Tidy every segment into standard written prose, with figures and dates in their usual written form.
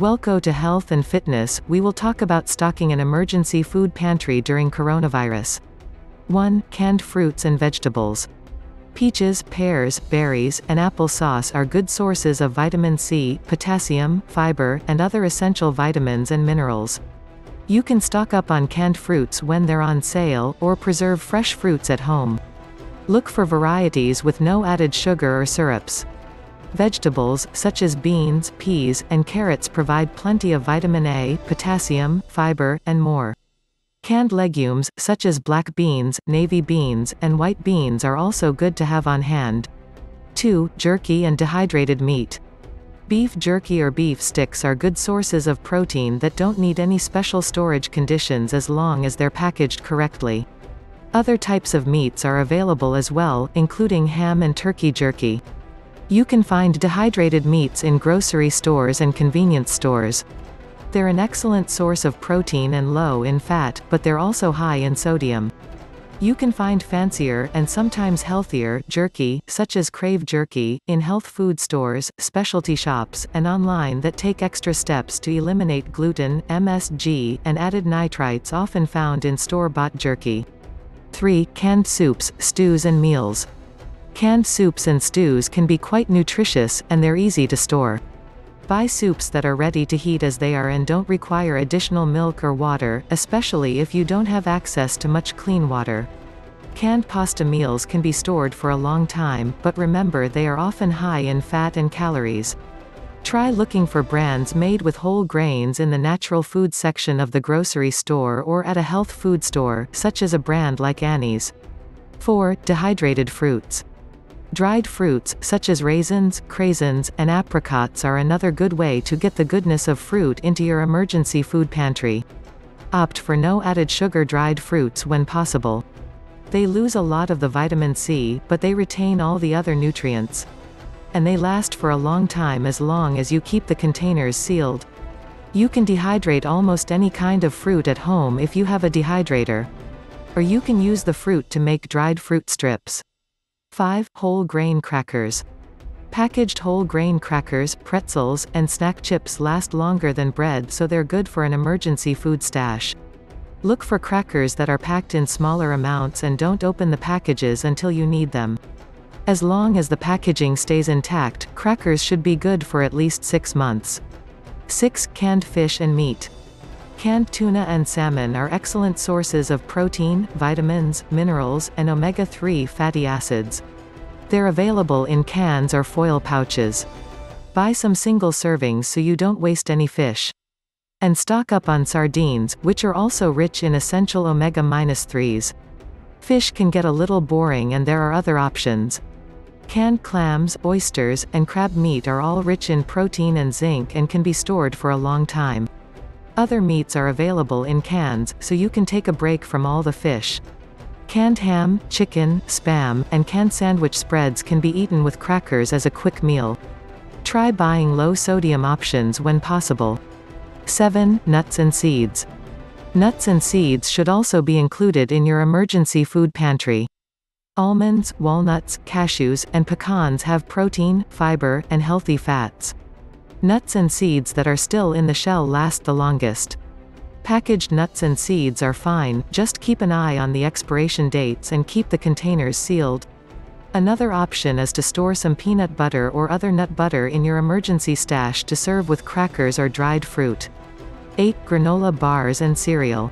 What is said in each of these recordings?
Welcome to Health and Fitness. We will talk about stocking an emergency food pantry during coronavirus. 1. Canned fruits and vegetables. Peaches, pears, berries, and applesauce are good sources of vitamin C, potassium, fiber, and other essential vitamins and minerals. You can stock up on canned fruits when they're on sale, or preserve fresh fruits at home. Look for varieties with no added sugar or syrups. Vegetables, such as beans, peas, and carrots provide plenty of vitamin A, potassium, fiber, and more. Canned legumes, such as black beans, navy beans, and white beans are also good to have on hand. 2. Jerky and dehydrated meat. Beef jerky or beef sticks are good sources of protein that don't need any special storage conditions as long as they're packaged correctly. Other types of meats are available as well, including ham and turkey jerky. You can find dehydrated meats in grocery stores and convenience stores. They're an excellent source of protein and low in fat, but they're also high in sodium. You can find fancier, and sometimes healthier, jerky, such as Crave Jerky, in health food stores, specialty shops, and online that take extra steps to eliminate gluten, MSG, and added nitrites often found in store-bought jerky. 3. Canned soups, stews and meals. Canned soups and stews can be quite nutritious, and they're easy to store. Buy soups that are ready to heat as they are and don't require additional milk or water, especially if you don't have access to much clean water. Canned pasta meals can be stored for a long time, but remember they are often high in fat and calories. Try looking for brands made with whole grains in the natural food section of the grocery store or at a health food store, such as a brand like Annie's. 4. Dehydrated fruits. Dried fruits, such as raisins, craisins, and apricots are another good way to get the goodness of fruit into your emergency food pantry. Opt for no added sugar dried fruits when possible. They lose a lot of the vitamin C, but they retain all the other nutrients. And they last for a long time as long as you keep the containers sealed. You can dehydrate almost any kind of fruit at home if you have a dehydrator. Or you can use the fruit to make dried fruit strips. 5. Whole grain crackers. Packaged whole grain crackers, pretzels, and snack chips last longer than bread, so they're good for an emergency food stash. Look for crackers that are packed in smaller amounts and don't open the packages until you need them. As long as the packaging stays intact, crackers should be good for at least 6 months. 6. Canned fish and meat. Canned tuna and salmon are excellent sources of protein, vitamins, minerals, and omega-3 fatty acids. They're available in cans or foil pouches. Buy some single servings so you don't waste any fish. And stock up on sardines, which are also rich in essential omega-3s. Fish can get a little boring and there are other options. Canned clams, oysters, and crab meat are all rich in protein and zinc and can be stored for a long time. Other meats are available in cans, so you can take a break from all the fish. Canned ham, chicken, spam, and canned sandwich spreads can be eaten with crackers as a quick meal. Try buying low-sodium options when possible. 7. Nuts and seeds. Nuts and seeds should also be included in your emergency food pantry. Almonds, walnuts, cashews, and pecans have protein, fiber, and healthy fats. Nuts and seeds that are still in the shell last the longest. Packaged nuts and seeds are fine, just keep an eye on the expiration dates and keep the containers sealed. Another option is to store some peanut butter or other nut butter in your emergency stash to serve with crackers or dried fruit. 8. Granola bars and cereal.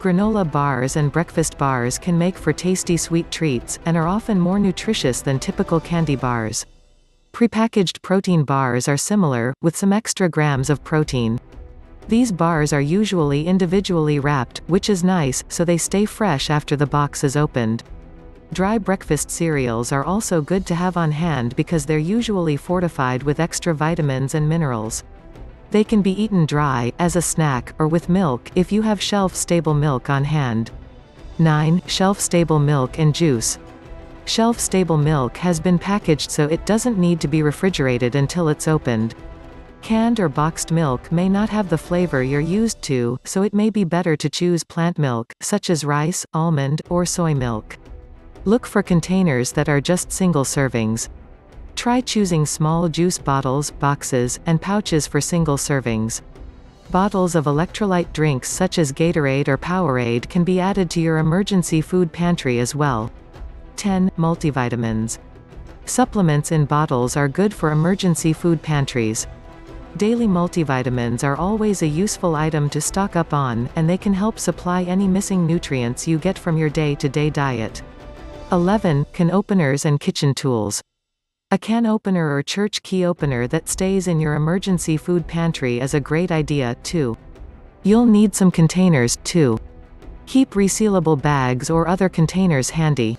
Granola bars and breakfast bars can make for tasty sweet treats, and are often more nutritious than typical candy bars. Prepackaged protein bars are similar, with some extra grams of protein. These bars are usually individually wrapped, which is nice, so they stay fresh after the box is opened. Dry breakfast cereals are also good to have on hand because they're usually fortified with extra vitamins and minerals. They can be eaten dry, as a snack, or with milk, if you have shelf-stable milk on hand. 9. Shelf-stable milk and juice. Shelf-stable milk has been packaged so it doesn't need to be refrigerated until it's opened. Canned or boxed milk may not have the flavor you're used to, so it may be better to choose plant milk, such as rice, almond, or soy milk. Look for containers that are just single servings. Try choosing small juice bottles, boxes, and pouches for single servings. Bottles of electrolyte drinks such as Gatorade or Powerade can be added to your emergency food pantry as well. 10. Multivitamins. Supplements in bottles are good for emergency food pantries. Daily multivitamins are always a useful item to stock up on, and they can help supply any missing nutrients you get from your day-to-day diet. 11. Can openers and kitchen tools. A can opener or church key opener that stays in your emergency food pantry is a great idea, too. You'll need some containers, too. Keep resealable bags or other containers handy.